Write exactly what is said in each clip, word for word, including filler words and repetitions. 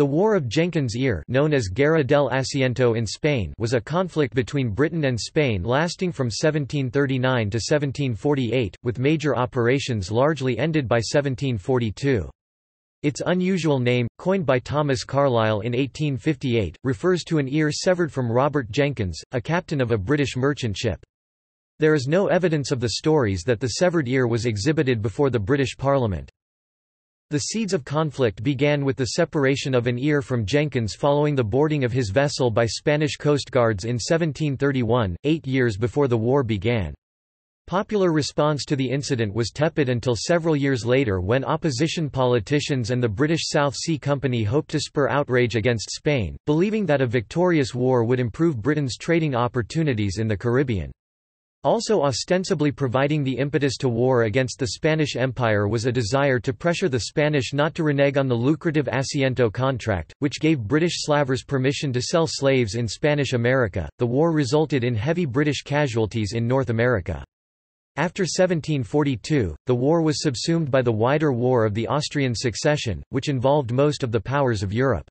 The War of Jenkins' Ear, known as Guerra del Asiento in Spain, was a conflict between Britain and Spain lasting from seventeen thirty-nine to seventeen forty-eight, with major operations largely ended by seventeen forty-two. Its unusual name, coined by Thomas Carlyle in eighteen fifty-eight, refers to an ear severed from Robert Jenkins, a captain of a British merchant ship. There is no evidence of the stories that the severed ear was exhibited before the British Parliament. The seeds of conflict began with the separation of an ear from Jenkins following the boarding of his vessel by Spanish coast guards in seventeen thirty-one, eight years before the war began. Popular response to the incident was tepid until several years later when opposition politicians and the British South Sea Company hoped to spur outrage against Spain, believing that a victorious war would improve Britain's trading opportunities in the Caribbean. Also ostensibly providing the impetus to war against the Spanish Empire was a desire to pressure the Spanish not to renege on the lucrative Asiento contract, which gave British slavers permission to sell slaves in Spanish America. The war resulted in heavy British casualties in North America. After seventeen forty-two, the war was subsumed by the wider War of the Austrian Succession, which involved most of the powers of Europe.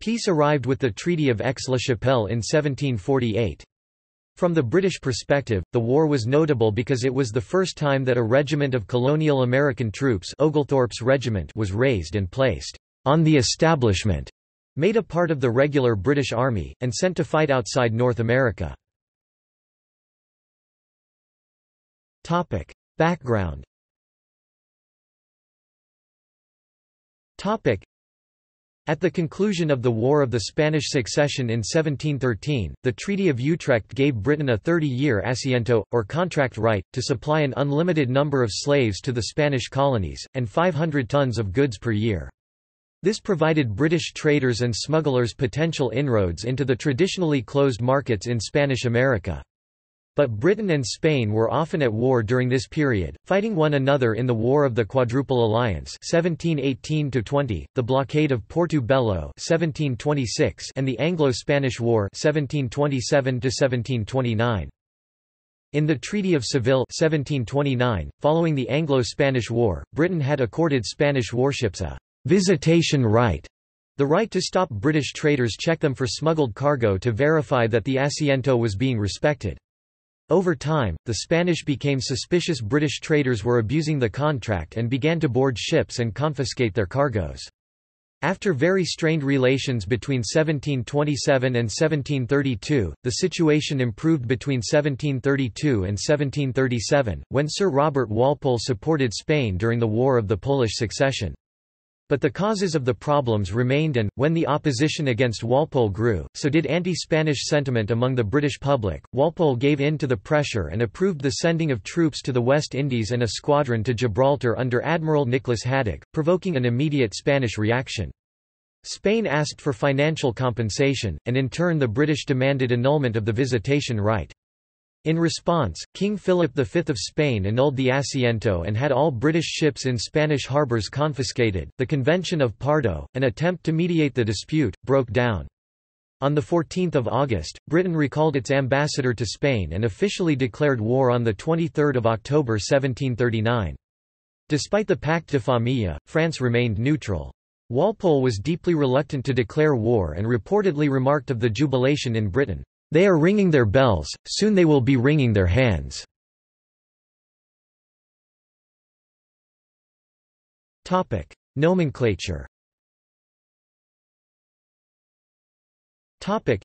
Peace arrived with the Treaty of Aix-la-Chapelle in seventeen forty-eight. From the British perspective, the war was notable because it was the first time that a regiment of colonial American troops, Oglethorpe's regiment, was raised and placed on the establishment, made a part of the regular British Army, and sent to fight outside North America. Topic: Background. Topic: At the conclusion of the War of the Spanish Succession in seventeen thirteen, the Treaty of Utrecht gave Britain a thirty-year asiento, or contract right, to supply an unlimited number of slaves to the Spanish colonies, and five hundred tons of goods per year. This provided British traders and smugglers potential inroads into the traditionally closed markets in Spanish America. But Britain and Spain were often at war during this period, fighting one another in the War of the Quadruple Alliance (seventeen eighteen to twenty), the blockade of Portobello (seventeen twenty-six), and the Anglo-Spanish War (seventeen twenty-seven to seventeen twenty-nine). In the Treaty of Seville (seventeen twenty-nine), following the Anglo-Spanish War, Britain had accorded Spanish warships a visitation right. The right to stop British traders check them for smuggled cargo to verify that the asiento was being respected. Over time, the Spanish became suspicious British traders were abusing the contract and began to board ships and confiscate their cargoes. After very strained relations between seventeen twenty-seven and seventeen thirty-two, the situation improved between seventeen thirty-two and seventeen thirty-seven, when Sir Robert Walpole supported Spain during the War of the Polish Succession. But the causes of the problems remained, and when the opposition against Walpole grew, so did anti-Spanish sentiment among the British public. Walpole gave in to the pressure and approved the sending of troops to the West Indies and a squadron to Gibraltar under Admiral Nicholas Haddock, provoking an immediate Spanish reaction. Spain asked for financial compensation, and in turn the British demanded annulment of the visitation right. In response, King Philip the Fifth of Spain annulled the asiento and had all British ships in Spanish harbours confiscated. The Convention of Pardo, an attempt to mediate the dispute, broke down. On the fourteenth of August, Britain recalled its ambassador to Spain and officially declared war on the twenty-third of October seventeen thirty-nine. Despite the Pact de Famille, France remained neutral. Walpole was deeply reluctant to declare war and reportedly remarked of the jubilation in Britain, "They are ringing their bells, soon they will be wringing their hands." Topic: Nomenclature. Topic: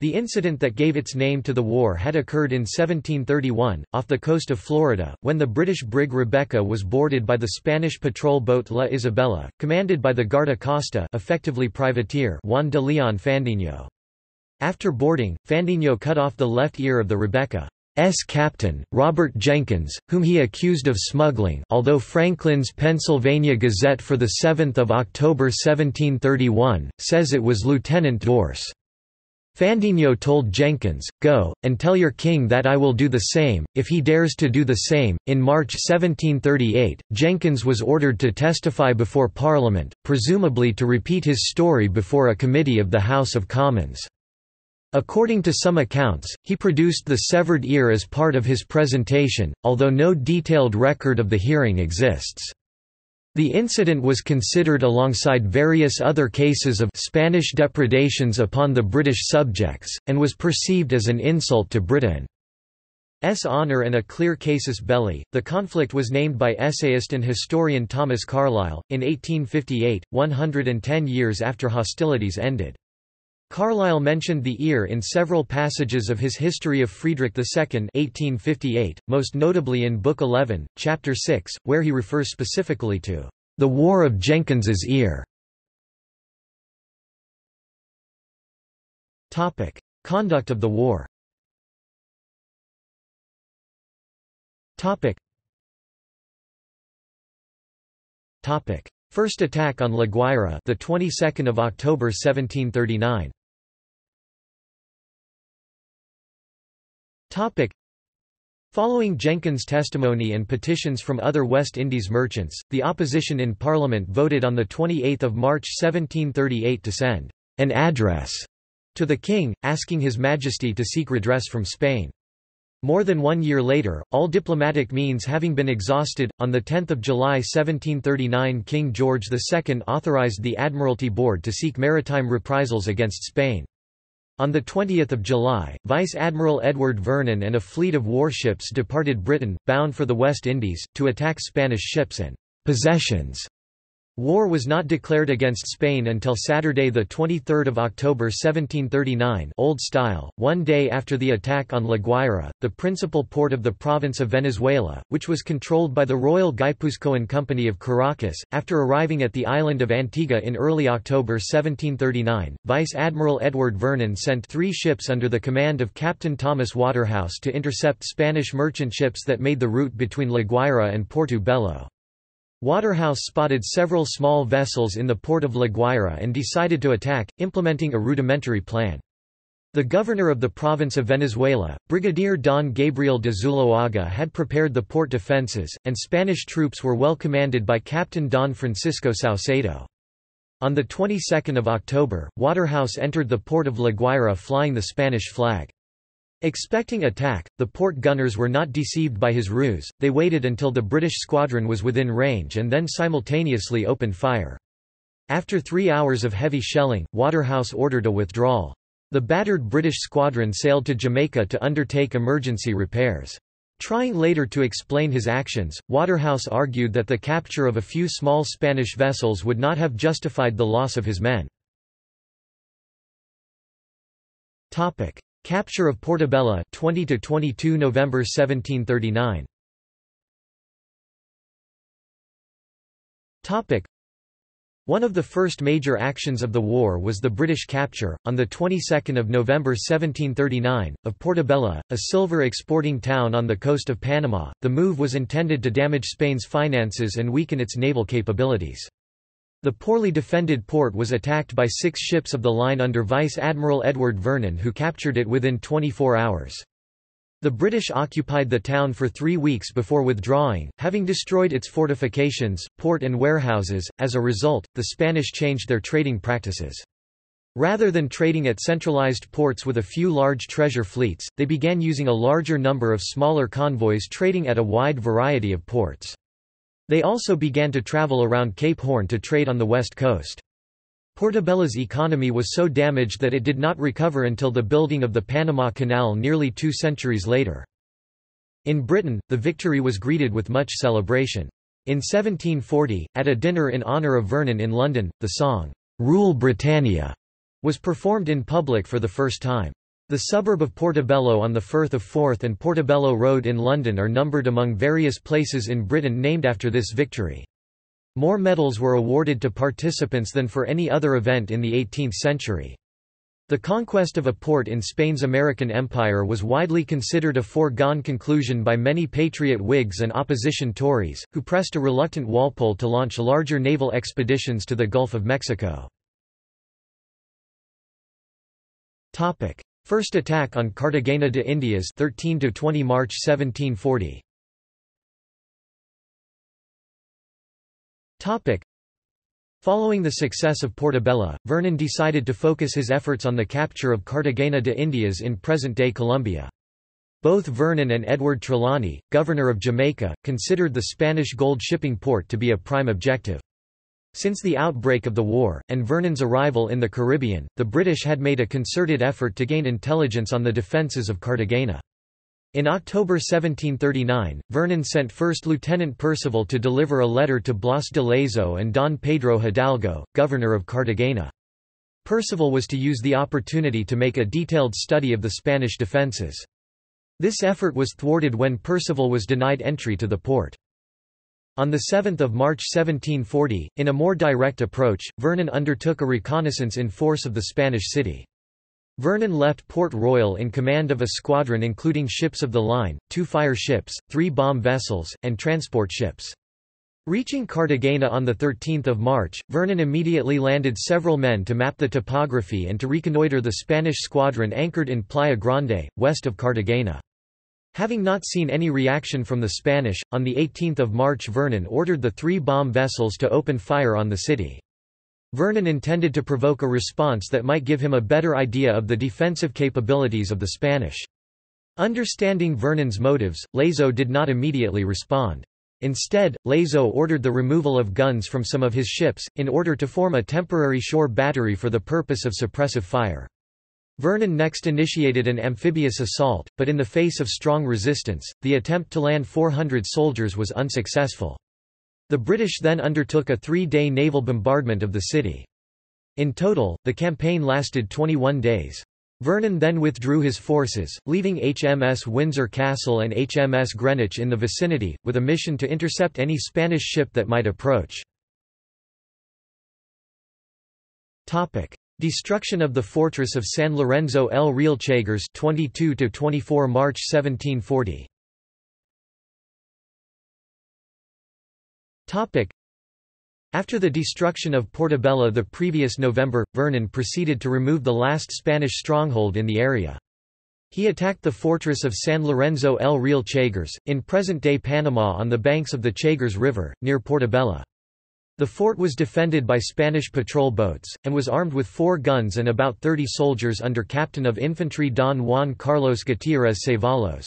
The incident that gave its name to the war had occurred in seventeen thirty-one, off the coast of Florida, when the British brig Rebecca was boarded by the Spanish patrol boat La Isabela, commanded by the Guarda Costa, effectively privateer Juan de Leon Fandino. After boarding, Fandino cut off the left ear of the Rebecca's captain, Robert Jenkins, whom he accused of smuggling, although Franklin's Pennsylvania Gazette for the seventh of October seventeen thirty-one says it was Lieutenant Dorse. Fandino told Jenkins, "Go and tell your king that I will do the same if he dares to do the same." In March seventeen thirty-eight, Jenkins was ordered to testify before Parliament, presumably to repeat his story before a committee of the House of Commons. According to some accounts, he produced the severed ear as part of his presentation, although no detailed record of the hearing exists. The incident was considered alongside various other cases of Spanish depredations upon the British subjects, and was perceived as an insult to Britain's honor and a clear casus belli. The conflict was named by essayist and historian Thomas Carlyle, in eighteen fifty-eight, one hundred ten years after hostilities ended. Carlyle mentioned the ear in several passages of his History of Friedrich the Second eighteen fifty-eight, most notably in Book eleven, Chapter six, where he refers specifically to the War of Jenkins's Ear. Topic: Conduct of the war. Topic. Topic: First attack on La Guaira, the twenty-second of October seventeen thirty-nine. Topic: Following Jenkins' testimony and petitions from other West Indies merchants, the opposition in Parliament voted on the twenty-eighth of March seventeen thirty-eight to send an address to the king, asking His Majesty to seek redress from Spain. More than one year later, all diplomatic means having been exhausted, on the tenth of July seventeen thirty-nine King George the Second authorized the Admiralty Board to seek maritime reprisals against Spain. On the twentieth of July, Vice Admiral Edward Vernon and a fleet of warships departed Britain, bound for the West Indies, to attack Spanish ships and possessions. War was not declared against Spain until Saturday, the twenty-third of October seventeen thirty-nine Old Style, one day after the attack on La Guaira, the principal port of the province of Venezuela, which was controlled by the Royal Guipuzcoan Company of Caracas. After arriving at the island of Antigua in early October seventeen thirty-nine, Vice Admiral Edward Vernon sent three ships under the command of Captain Thomas Waterhouse to intercept Spanish merchant ships that made the route between La Guaira and Portobelo. Waterhouse spotted several small vessels in the port of La Guaira and decided to attack, implementing a rudimentary plan. The governor of the province of Venezuela, Brigadier Don Gabriel de Zuloaga, had prepared the port defenses, and Spanish troops were well commanded by Captain Don Francisco Salcedo. On the twenty-second of October, Waterhouse entered the port of La Guaira flying the Spanish flag. Expecting attack, the port gunners were not deceived by his ruse, they waited until the British squadron was within range and then simultaneously opened fire. After three hours of heavy shelling, Waterhouse ordered a withdrawal. The battered British squadron sailed to Jamaica to undertake emergency repairs. Trying later to explain his actions, Waterhouse argued that the capture of a few small Spanish vessels would not have justified the loss of his men. Capture of Portobelo, twenty to twenty-two November seventeen thirty-nine. Topic: One of the first major actions of the war was the British capture on the twenty-second of November seventeen thirty-nine of Portobelo, a silver exporting town on the coast of Panama. The move was intended to damage Spain's finances and weaken its naval capabilities. The poorly defended port was attacked by six ships of the line under Vice Admiral Edward Vernon, who captured it within twenty-four hours. The British occupied the town for three weeks before withdrawing, having destroyed its fortifications, port and warehouses. As a result, the Spanish changed their trading practices. Rather than trading at centralized ports with a few large treasure fleets, they began using a larger number of smaller convoys trading at a wide variety of ports. They also began to travel around Cape Horn to trade on the west coast. Portobello's economy was so damaged that it did not recover until the building of the Panama Canal nearly two centuries later. In Britain, the victory was greeted with much celebration. In seventeen forty, at a dinner in honour of Vernon in London, the song, "Rule Britannia," was performed in public for the first time. The suburb of Portobello on the Firth of Forth and Portobello Road in London are numbered among various places in Britain named after this victory. More medals were awarded to participants than for any other event in the eighteenth century. The conquest of a port in Spain's American Empire was widely considered a foregone conclusion by many patriot Whigs and opposition Tories, who pressed a reluctant Walpole to launch larger naval expeditions to the Gulf of Mexico. First attack on Cartagena de Indias, thirteen to twenty March seventeen forty. Topic: Following the success of Portobelo, Vernon decided to focus his efforts on the capture of Cartagena de Indias in present-day Colombia. Both Vernon and Edward Trelawney, governor of Jamaica, considered the Spanish gold shipping port to be a prime objective. Since the outbreak of the war, and Vernon's arrival in the Caribbean, the British had made a concerted effort to gain intelligence on the defences of Cartagena. In October seventeen thirty-nine, Vernon sent First Lieutenant Percival to deliver a letter to Blas de Lezo and Don Pedro Hidalgo, governor of Cartagena. Percival was to use the opportunity to make a detailed study of the Spanish defences. This effort was thwarted when Percival was denied entry to the port. On the seventh of March seventeen forty, in a more direct approach, Vernon undertook a reconnaissance in force of the Spanish city. Vernon left Port Royal in command of a squadron including ships of the line, two fire ships, three bomb vessels, and transport ships. Reaching Cartagena on the thirteenth of March, Vernon immediately landed several men to map the topography and to reconnoiter the Spanish squadron anchored in Playa Grande, west of Cartagena. Having not seen any reaction from the Spanish, on the eighteenth of March Vernon ordered the three bomb vessels to open fire on the city. Vernon intended to provoke a response that might give him a better idea of the defensive capabilities of the Spanish. Understanding Vernon's motives, Lezo did not immediately respond. Instead, Lezo ordered the removal of guns from some of his ships, in order to form a temporary shore battery for the purpose of suppressive fire. Vernon next initiated an amphibious assault, but in the face of strong resistance, the attempt to land four hundred soldiers was unsuccessful. The British then undertook a three-day naval bombardment of the city. In total, the campaign lasted twenty-one days. Vernon then withdrew his forces, leaving H M S Windsor Castle and H M S Greenwich in the vicinity, with a mission to intercept any Spanish ship that might approach. Destruction of the fortress of San Lorenzo el Real Chagres, twenty-two to twenty-four March seventeen forty. Topic. After the destruction of Portobelo the previous November, Vernon proceeded to remove the last Spanish stronghold in the area. He attacked the fortress of San Lorenzo el Real Chagres, in present-day Panama on the banks of the Chagres River, near Portobelo. The fort was defended by Spanish patrol boats, and was armed with four guns and about thirty soldiers under Captain of Infantry Don Juan Carlos Gutiérrez Ceballos.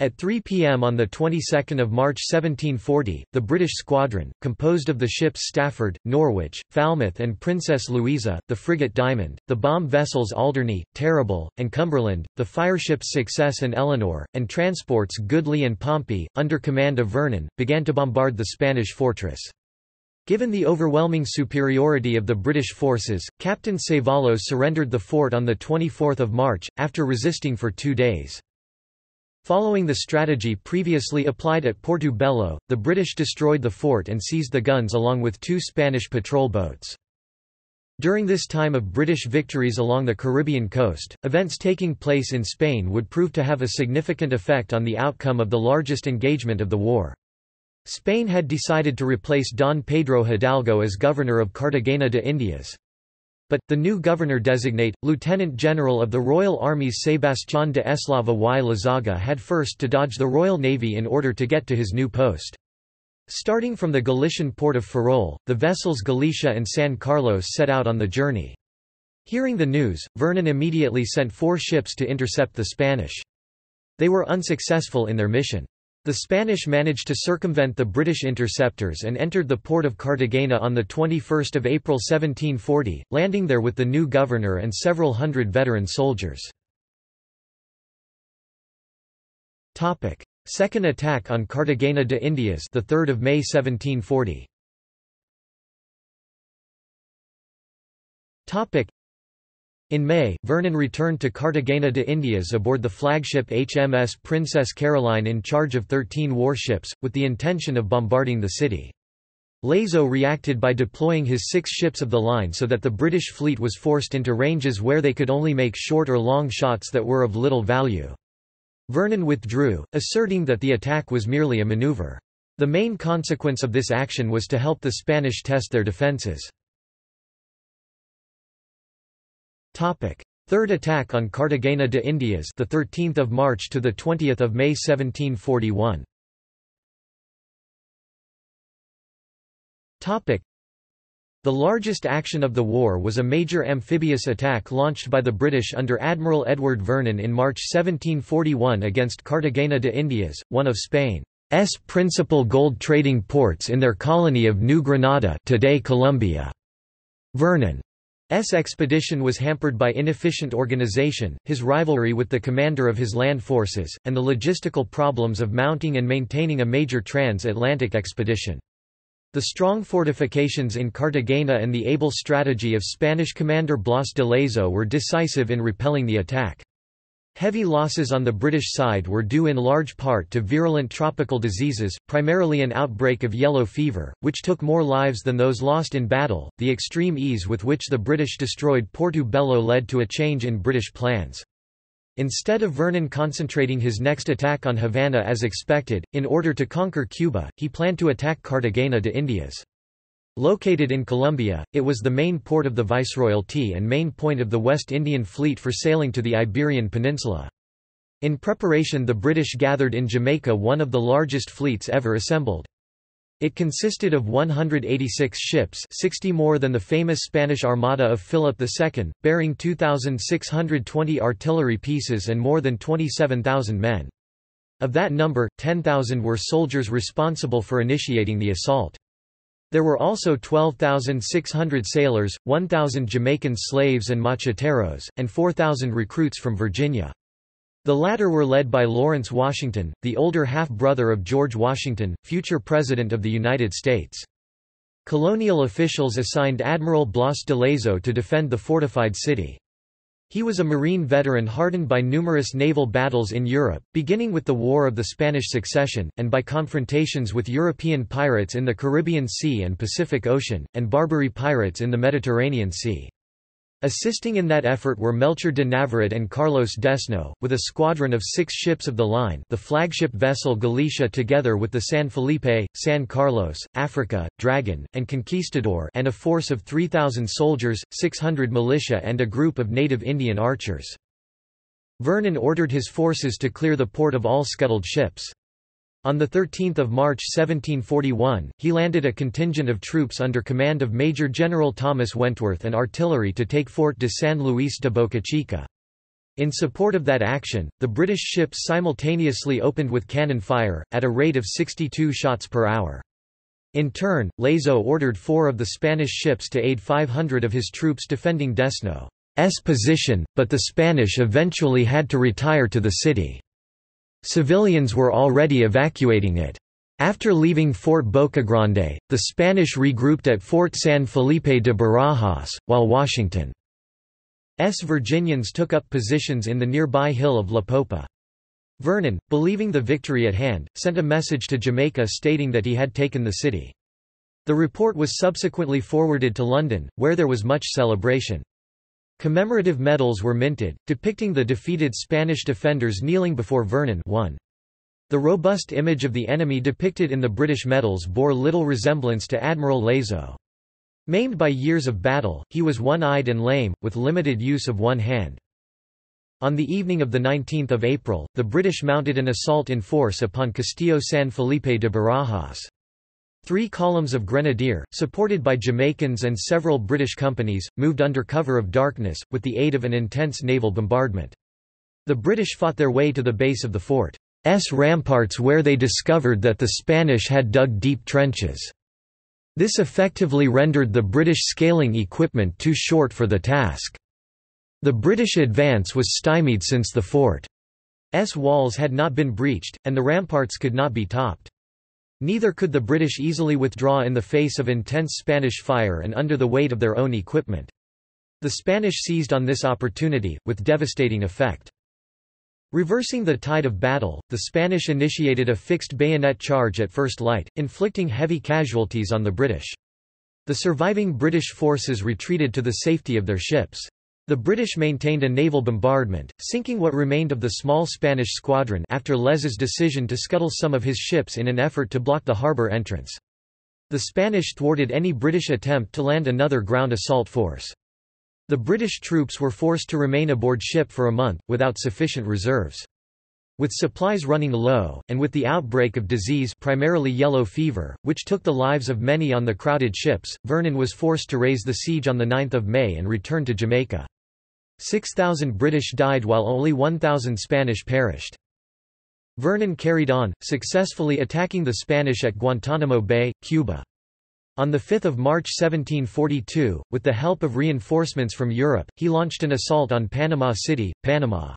At three p m on the twenty-second of March seventeen forty, the British squadron, composed of the ships Stafford, Norwich, Falmouth and Princess Louisa, the frigate Diamond, the bomb vessels Alderney, Terrible, and Cumberland, the fireships Success and Eleanor, and transports Goodley and Pompey, under command of Vernon, began to bombard the Spanish fortress. Given the overwhelming superiority of the British forces, Captain Ceballos surrendered the fort on the twenty-fourth of March, after resisting for two days. Following the strategy previously applied at Portobelo, the British destroyed the fort and seized the guns along with two Spanish patrol boats. During this time of British victories along the Caribbean coast, events taking place in Spain would prove to have a significant effect on the outcome of the largest engagement of the war. Spain had decided to replace Don Pedro Hidalgo as governor of Cartagena de Indias. But, the new governor-designate, Lieutenant General of the Royal Armies Sebastian de Eslava y Lazaga had first to dodge the Royal Navy in order to get to his new post. Starting from the Galician port of Ferrol, the vessels Galicia and San Carlos set out on the journey. Hearing the news, Vernon immediately sent four ships to intercept the Spanish. They were unsuccessful in their mission. The Spanish managed to circumvent the British interceptors and entered the port of Cartagena on the twenty-first of April seventeen forty, landing there with the new governor and several hundred veteran soldiers. Topic: Second attack on Cartagena de Indias, the third of May seventeen forty. Topic: In May, Vernon returned to Cartagena de Indias aboard the flagship H M S Princess Caroline in charge of thirteen warships, with the intention of bombarding the city. Lezo reacted by deploying his six ships of the line so that the British fleet was forced into ranges where they could only make short or long shots that were of little value. Vernon withdrew, asserting that the attack was merely a maneuver. The main consequence of this action was to help the Spanish test their defences. Topic: Third attack on Cartagena de Indias, the thirteenth of March to the twentieth of May seventeen forty-one. Topic: The The largest action of the war was a major amphibious attack launched by the British under Admiral Edward Vernon in March seventeen forty-one against Cartagena de Indias, one of Spain's principal gold trading ports in their colony of New Granada, today Colombia. Vernon's expedition was hampered by inefficient organization, his rivalry with the commander of his land forces, and the logistical problems of mounting and maintaining a major transatlantic expedition. The strong fortifications in Cartagena and the able strategy of Spanish commander Blas de Lezo were decisive in repelling the attack. Heavy losses on the British side were due in large part to virulent tropical diseases, primarily an outbreak of yellow fever, which took more lives than those lost in battle. The extreme ease with which the British destroyed Portobello led to a change in British plans. Instead of Vernon concentrating his next attack on Havana as expected, in order to conquer Cuba, he planned to attack Cartagena de Indias. Located in Colombia, it was the main port of the Viceroyalty and main point of the West Indian Fleet for sailing to the Iberian Peninsula. In preparation, the British gathered in Jamaica one of the largest fleets ever assembled. It consisted of one hundred eighty-six ships, sixty more than the famous Spanish Armada of Philip the Second, bearing two thousand six hundred twenty artillery pieces and more than twenty-seven thousand men. Of that number, ten thousand were soldiers responsible for initiating the assault. There were also twelve thousand six hundred sailors, one thousand Jamaican slaves and macheteros, and four thousand recruits from Virginia. The latter were led by Lawrence Washington, the older half-brother of George Washington, future President of the United States. Colonial officials assigned Admiral Blas de Lezo to defend the fortified city. He was a Marine veteran hardened by numerous naval battles in Europe, beginning with the War of the Spanish Succession, and by confrontations with European pirates in the Caribbean Sea and Pacific Ocean, and Barbary pirates in the Mediterranean Sea. Assisting in that effort were Melchor de Navarrete and Carlos Desnaux, with a squadron of six ships of the line, the flagship vessel Galicia together with the San Felipe, San Carlos, Africa, Dragon, and Conquistador, and a force of three thousand soldiers, six hundred militia and a group of native Indian archers. Vernon ordered his forces to clear the port of all scuttled ships. On thirteenth of March seventeen forty-one, he landed a contingent of troops under command of Major General Thomas Wentworth and artillery to take Fort de San Luis de Bocachica. In support of that action, the British ships simultaneously opened with cannon fire, at a rate of sixty-two shots per hour. In turn, Lezo ordered four of the Spanish ships to aid five hundred of his troops defending Desnaux's position, but the Spanish eventually had to retire to the city. Civilians were already evacuating it. After leaving Fort Bocagrande, the Spanish regrouped at Fort San Felipe de Barajas, while Washington's Virginians took up positions in the nearby hill of La Popa. Vernon, believing the victory at hand, sent a message to Jamaica stating that he had taken the city. The report was subsequently forwarded to London, where there was much celebration. Commemorative medals were minted, depicting the defeated Spanish defenders kneeling before Vernon. The robust image of the enemy depicted in the British medals bore little resemblance to Admiral Lezo. Maimed by years of battle, he was one-eyed and lame, with limited use of one hand. On the evening of nineteenth of April, the British mounted an assault in force upon Castillo San Felipe de Barajas. Three columns of grenadier, supported by Jamaicans and several British companies, moved under cover of darkness, with the aid of an intense naval bombardment. The British fought their way to the base of the fort's ramparts, where they discovered that the Spanish had dug deep trenches. This effectively rendered the British scaling equipment too short for the task. The British advance was stymied since the fort's walls had not been breached, and the ramparts could not be topped. Neither could the British easily withdraw in the face of intense Spanish fire and under the weight of their own equipment. The Spanish seized on this opportunity, with devastating effect. Reversing the tide of battle, the Spanish initiated a fixed bayonet charge at first light, inflicting heavy casualties on the British. The surviving British forces retreated to the safety of their ships. The British maintained a naval bombardment, sinking what remained of the small Spanish squadron after Lezo's decision to scuttle some of his ships in an effort to block the harbour entrance. The Spanish thwarted any British attempt to land another ground assault force. The British troops were forced to remain aboard ship for a month, without sufficient reserves. With supplies running low, and with the outbreak of disease, primarily yellow fever, which took the lives of many on the crowded ships, Vernon was forced to raise the siege on the ninth of May and returned to Jamaica. six thousand British died while only one thousand Spanish perished. Vernon carried on, successfully attacking the Spanish at Guantanamo Bay, Cuba. On the fifth of March seventeen forty-two, with the help of reinforcements from Europe, he launched an assault on Panama City, Panama.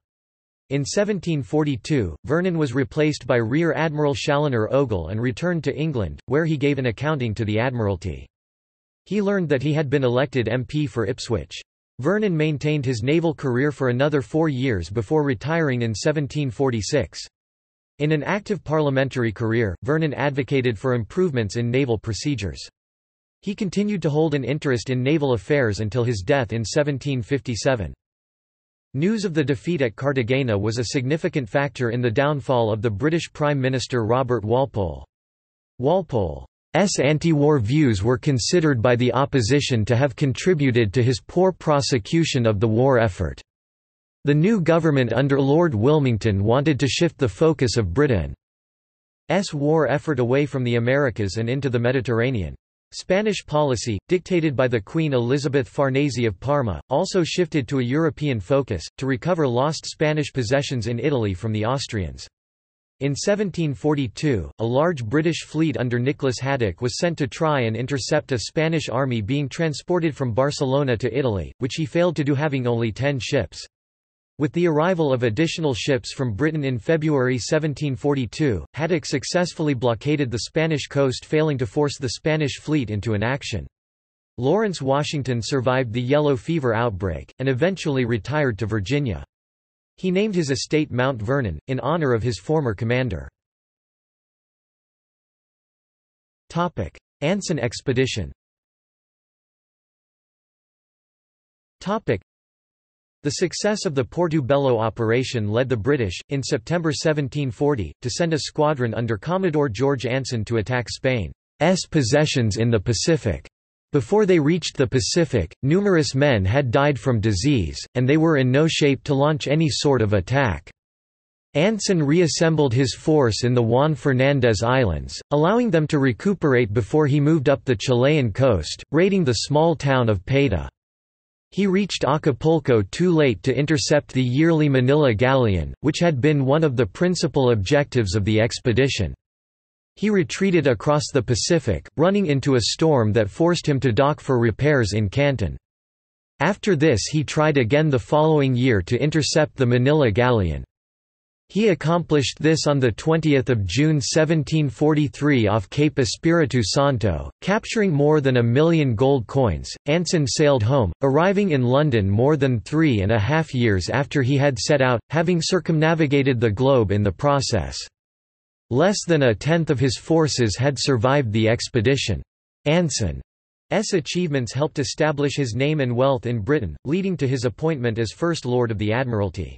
In seventeen forty-two, Vernon was replaced by Rear Admiral Chaloner Ogle and returned to England, where he gave an accounting to the Admiralty. He learned that he had been elected M P for Ipswich. Vernon maintained his naval career for another four years before retiring in seventeen forty-six. In an active parliamentary career, Vernon advocated for improvements in naval procedures. He continued to hold an interest in naval affairs until his death in seventeen fifty-seven. News of the defeat at Cartagena was a significant factor in the downfall of the British Prime Minister Robert Walpole. Walpole's anti-war views were considered by the opposition to have contributed to his poor prosecution of the war effort. The new government under Lord Wilmington wanted to shift the focus of Britain's war effort away from the Americas and into the Mediterranean. Spanish policy, dictated by the Queen Elizabeth Farnese of Parma, also shifted to a European focus, to recover lost Spanish possessions in Italy from the Austrians. In seventeen forty-two, a large British fleet under Nicholas Haddock was sent to try and intercept a Spanish army being transported from Barcelona to Italy, which he failed to do, having only ten ships. With the arrival of additional ships from Britain in February seventeen forty-two, Haddock successfully blockaded the Spanish coast, failing to force the Spanish fleet into an action. Lawrence Washington survived the yellow fever outbreak, and eventually retired to Virginia. He named his estate Mount Vernon, in honor of his former commander. Anson expedition. The success of the Portobello operation led the British, in September seventeen forty, to send a squadron under Commodore George Anson to attack Spain's possessions in the Pacific. Before they reached the Pacific, numerous men had died from disease, and they were in no shape to launch any sort of attack. Anson reassembled his force in the Juan Fernandez Islands, allowing them to recuperate before he moved up the Chilean coast, raiding the small town of Paita. He reached Acapulco too late to intercept the yearly Manila Galleon, which had been one of the principal objectives of the expedition. He retreated across the Pacific, running into a storm that forced him to dock for repairs in Canton. After this he tried again the following year to intercept the Manila Galleon. He accomplished this on the twentieth of June seventeen forty-three off Cape Espiritu Santo, capturing more than a million gold coins. Anson sailed home, arriving in London more than three and a half years after he had set out, having circumnavigated the globe in the process. Less than a tenth of his forces had survived the expedition. Anson's achievements helped establish his name and wealth in Britain, leading to his appointment as First Lord of the Admiralty.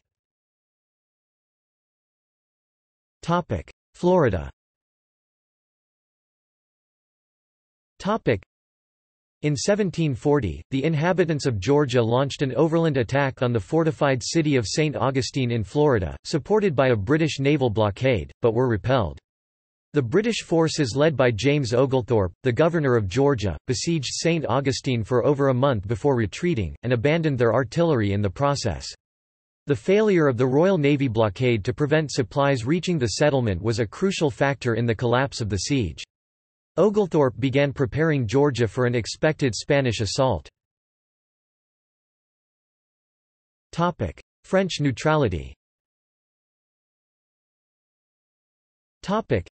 Florida. In seventeen forty, the inhabitants of Georgia launched an overland attack on the fortified city of Saint Augustine in Florida, supported by a British naval blockade, but were repelled. The British forces led by James Oglethorpe, the governor of Georgia, besieged Saint Augustine for over a month before retreating, and abandoned their artillery in the process. The failure of the Royal Navy blockade to prevent supplies reaching the settlement was a crucial factor in the collapse of the siege. Oglethorpe began preparing Georgia for an expected Spanish assault. Topic: French neutrality. Topic: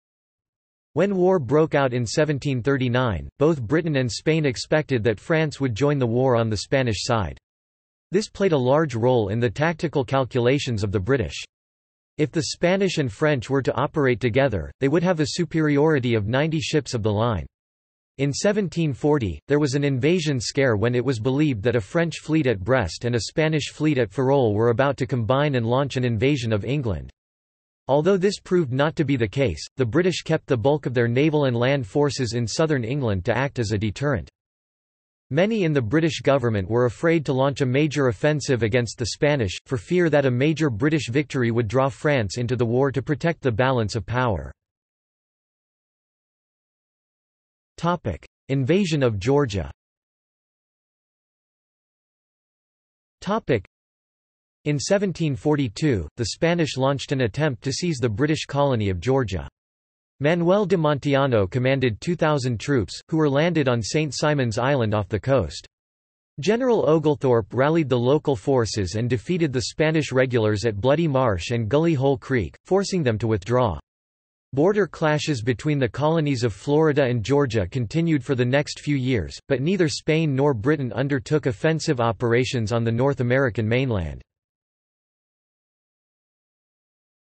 When war broke out in seventeen thirty-nine, both Britain and Spain expected that France would join the war on the Spanish side. This played a large role in the tactical calculations of the British. If the Spanish and French were to operate together, they would have a superiority of ninety ships of the line. In seventeen forty, there was an invasion scare when it was believed that a French fleet at Brest and a Spanish fleet at Ferrol were about to combine and launch an invasion of England. Although this proved not to be the case, the British kept the bulk of their naval and land forces in southern England to act as a deterrent. Many in the British government were afraid to launch a major offensive against the Spanish, for fear that a major British victory would draw France into the war to protect the balance of power. Invasion of Georgia. In seventeen forty-two, the Spanish launched an attempt to seize the British colony of Georgia. Manuel de Montiano commanded two thousand troops, who were landed on Saint Simon's Island off the coast. General Oglethorpe rallied the local forces and defeated the Spanish regulars at Bloody Marsh and Gully Hole Creek, forcing them to withdraw. Border clashes between the colonies of Florida and Georgia continued for the next few years, but neither Spain nor Britain undertook offensive operations on the North American mainland.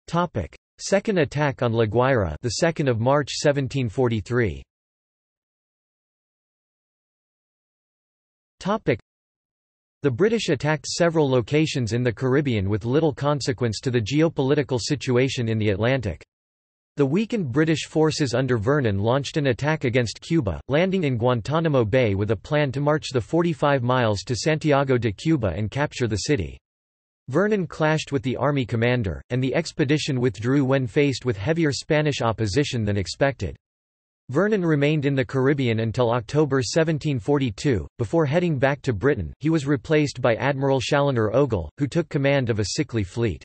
Topic: Second attack on La Guaira, the second of March seventeen forty-three. Topic: The British attacked several locations in the Caribbean with little consequence to the geopolitical situation in the Atlantic. The weakened British forces under Vernon launched an attack against Cuba, landing in Guantanamo Bay with a plan to march the forty-five miles to Santiago de Cuba and capture the city. Vernon clashed with the army commander, and the expedition withdrew when faced with heavier Spanish opposition than expected. Vernon remained in the Caribbean until October seventeen forty-two. Before heading back to Britain, he was replaced by Admiral Chaloner Ogle, who took command of a sickly fleet.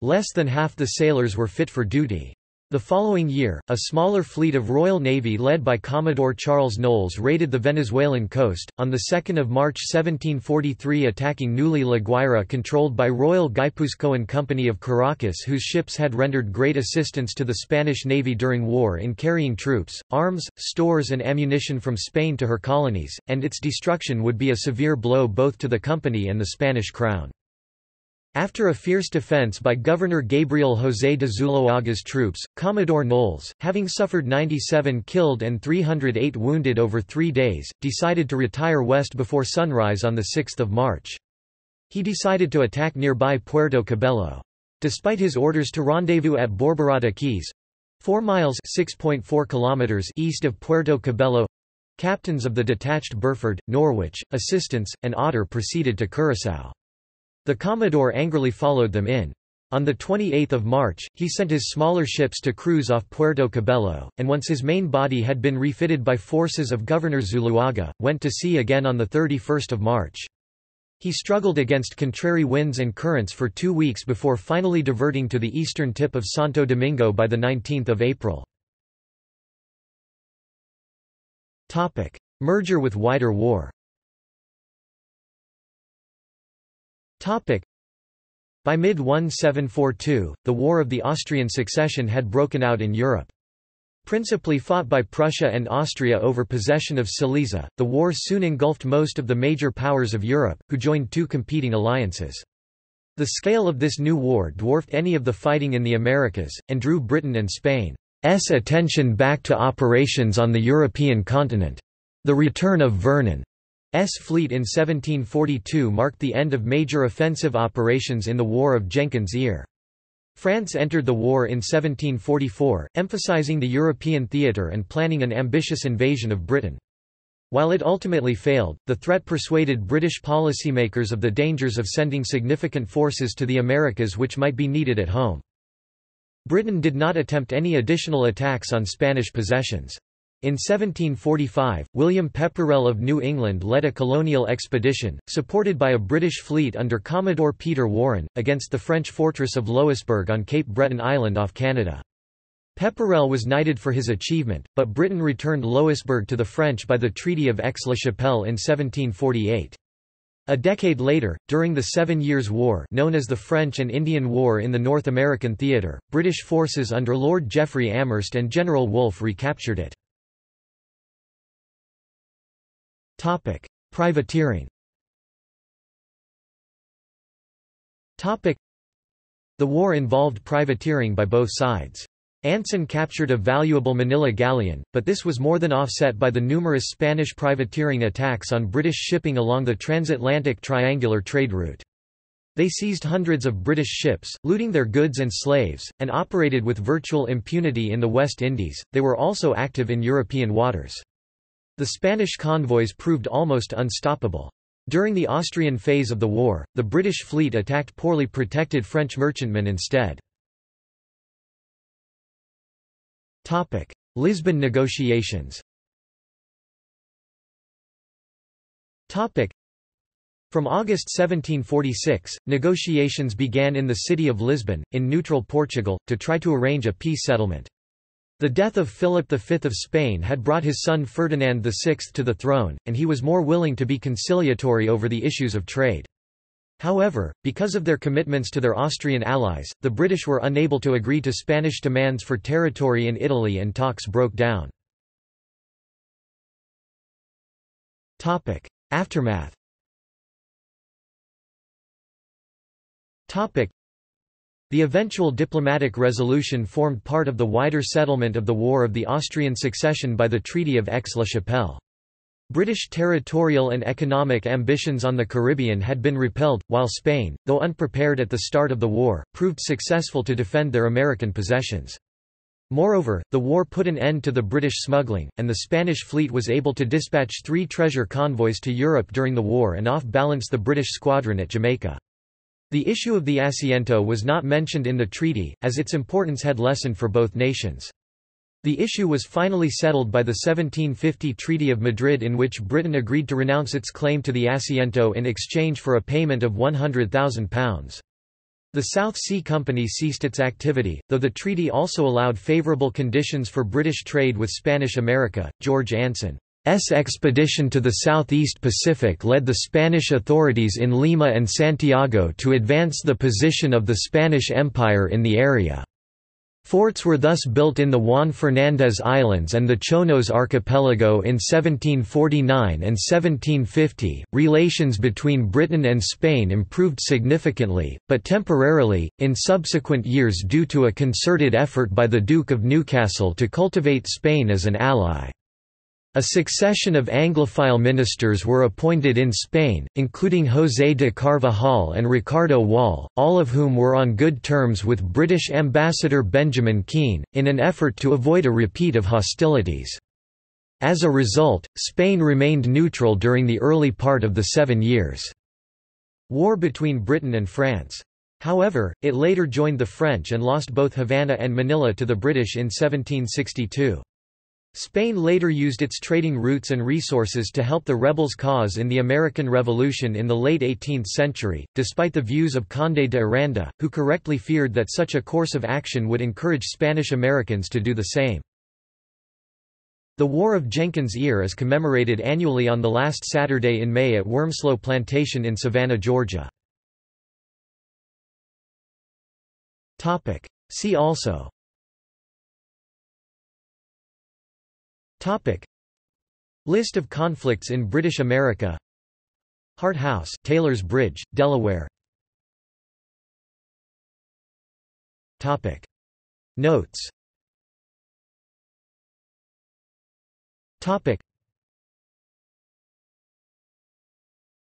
Less than half the sailors were fit for duty. The following year, a smaller fleet of Royal Navy led by Commodore Charles Knowles raided the Venezuelan coast, on the second of March seventeen forty-three attacking newly La Guaira controlled by Royal Guipuzcoan Company of Caracas, whose ships had rendered great assistance to the Spanish Navy during war in carrying troops, arms, stores and ammunition from Spain to her colonies, and its destruction would be a severe blow both to the company and the Spanish crown. After a fierce defense by Governor Gabriel José de Zuloaga's troops, Commodore Knowles, having suffered ninety-seven killed and three hundred eight wounded over three days, decided to retire west before sunrise on the sixth of March. He decided to attack nearby Puerto Cabello. Despite his orders to rendezvous at Borborada Keys, four miles (six point four kilometers) east of Puerto Cabello, captains of the detached Burford, Norwich, Assistance, and Otter proceeded to Curaçao. The Commodore angrily followed them in. On the twenty-eighth of March, he sent his smaller ships to cruise off Puerto Cabello, and once his main body had been refitted by forces of Governor Zuloaga, went to sea again on the thirty-first of March. He struggled against contrary winds and currents for two weeks before finally diverting to the eastern tip of Santo Domingo by the nineteenth of April. Merger with wider war. By mid seventeen forty-two, the War of the Austrian Succession had broken out in Europe. Principally fought by Prussia and Austria over possession of Silesia, the war soon engulfed most of the major powers of Europe, who joined two competing alliances. The scale of this new war dwarfed any of the fighting in the Americas, and drew Britain and Spain's attention back to operations on the European continent. The return of Vernon S. fleet in seventeen forty-two marked the end of major offensive operations in the War of Jenkins' Ear. France entered the war in seventeen forty-four, emphasizing the European theater and planning an ambitious invasion of Britain. While it ultimately failed, the threat persuaded British policymakers of the dangers of sending significant forces to the Americas which might be needed at home. Britain did not attempt any additional attacks on Spanish possessions. In seventeen forty-five, William Pepperell of New England led a colonial expedition, supported by a British fleet under Commodore Peter Warren, against the French fortress of Louisbourg on Cape Breton Island off Canada. Pepperell was knighted for his achievement, but Britain returned Louisbourg to the French by the Treaty of Aix-la-Chapelle in seventeen forty-eight. A decade later, during the Seven Years' War known as the French and Indian War in the North American theater, British forces under Lord Geoffrey Amherst and General Wolfe recaptured it. Topic: Privateering. Topic: The war involved privateering by both sides. Anson captured a valuable Manila galleon, but this was more than offset by the numerous Spanish privateering attacks on British shipping along the transatlantic triangular trade route. They seized hundreds of British ships, looting their goods and slaves, and operated with virtual impunity in the West Indies. They were also active in European waters. The Spanish convoys proved almost unstoppable. During the Austrian phase of the war, the British fleet attacked poorly protected French merchantmen instead. Topic: Lisbon negotiations. Topic: From August seventeen forty-six, negotiations began in the city of Lisbon, in neutral Portugal, to try to arrange a peace settlement. The death of Philip the Fifth of Spain had brought his son Ferdinand the Sixth to the throne, and he was more willing to be conciliatory over the issues of trade. However, because of their commitments to their Austrian allies, the British were unable to agree to Spanish demands for territory in Italy and talks broke down. Topic: Aftermath. The eventual diplomatic resolution formed part of the wider settlement of the War of the Austrian Succession by the Treaty of Aix-la-Chapelle. British territorial and economic ambitions on the Caribbean had been repelled, while Spain, though unprepared at the start of the war, proved successful to defend their American possessions. Moreover, the war put an end to the British smuggling, and the Spanish fleet was able to dispatch three treasure convoys to Europe during the war and off-balance the British squadron at Jamaica. The issue of the Asiento was not mentioned in the treaty, as its importance had lessened for both nations. The issue was finally settled by the seventeen fifty Treaty of Madrid, in which Britain agreed to renounce its claim to the Asiento in exchange for a payment of one hundred thousand pounds. The South Sea Company ceased its activity, though the treaty also allowed favourable conditions for British trade with Spanish America. George Anson S. expedition to the Southeast Pacific led the Spanish authorities in Lima and Santiago to advance the position of the Spanish Empire in the area. Forts were thus built in the Juan Fernandez Islands and the Chonos Archipelago in seventeen forty-nine and seventeen fifty. Relations between Britain and Spain improved significantly, but temporarily, in subsequent years due to a concerted effort by the Duke of Newcastle to cultivate Spain as an ally. A succession of Anglophile ministers were appointed in Spain, including José de Carvajal and Ricardo Wall, all of whom were on good terms with British Ambassador Benjamin Keane, in an effort to avoid a repeat of hostilities. As a result, Spain remained neutral during the early part of the Seven Years' War between Britain and France. However, it later joined the French and lost both Havana and Manila to the British in seventeen sixty-two. Spain later used its trading routes and resources to help the rebels' cause in the American Revolution in the late eighteenth century, despite the views of Conde de Aranda, who correctly feared that such a course of action would encourage Spanish Americans to do the same. The War of Jenkins' Ear is commemorated annually on the last Saturday in May at Wormslow Plantation in Savannah, Georgia. See also: Topic: List of conflicts in British America. Hart House, Taylor's Bridge, Delaware. Topic: Notes. Topic.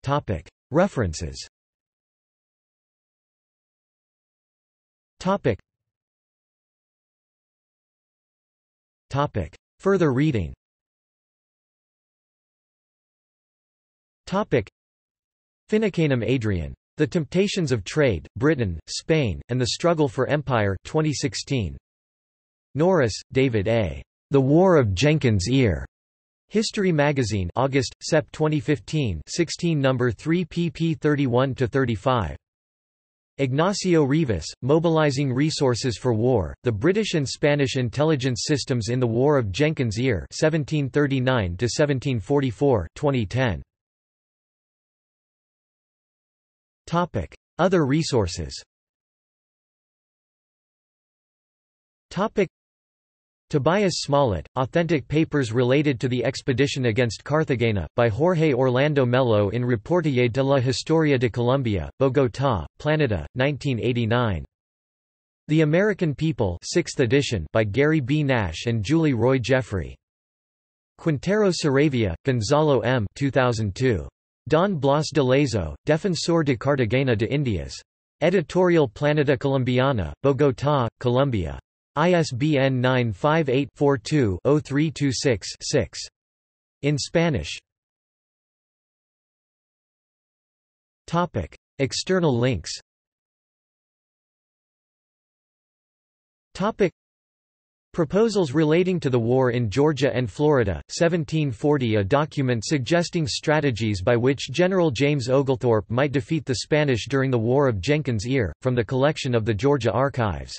Topic: References. Topic. Topic: Further reading. Topic: Finucanum, Adrian. The Temptations of Trade, Britain, Spain, and the Struggle for Empire, twenty sixteen. Norris, David A. The War of Jenkins' Ear. History Magazine, August, September twenty fifteen, sixteen, number three, pp. thirty-one to thirty-five. Ignacio Rivas, Mobilizing Resources for War, The British and Spanish Intelligence Systems in the War of Jenkins' Ear seventeen thirty-nine to seventeen forty-four, twenty ten. Topic: Other resources. Topic: Tobias Smollett, Authentic Papers Related to the Expedition Against Cartagena, by Jorge Orlando Mello in Reportaje de la Historia de Colombia, Bogotá, Planeta, nineteen eighty-nine. The American People, sixth edition, by Gary B. Nash and Julie Roy Jeffrey. Quintero Saravia, Gonzalo M. two thousand two. Don Blas de Lezo, Defensor de Cartagena de Indias. Editorial Planeta Colombiana, Bogotá, Colombia. I S B N nine five eight, four two, zero three two six, six. In Spanish. Topic: External links. Topic: Proposals relating to the war in Georgia and Florida, seventeen forty, a document suggesting strategies by which General James Oglethorpe might defeat the Spanish during the War of Jenkins' Ear, from the collection of the Georgia Archives.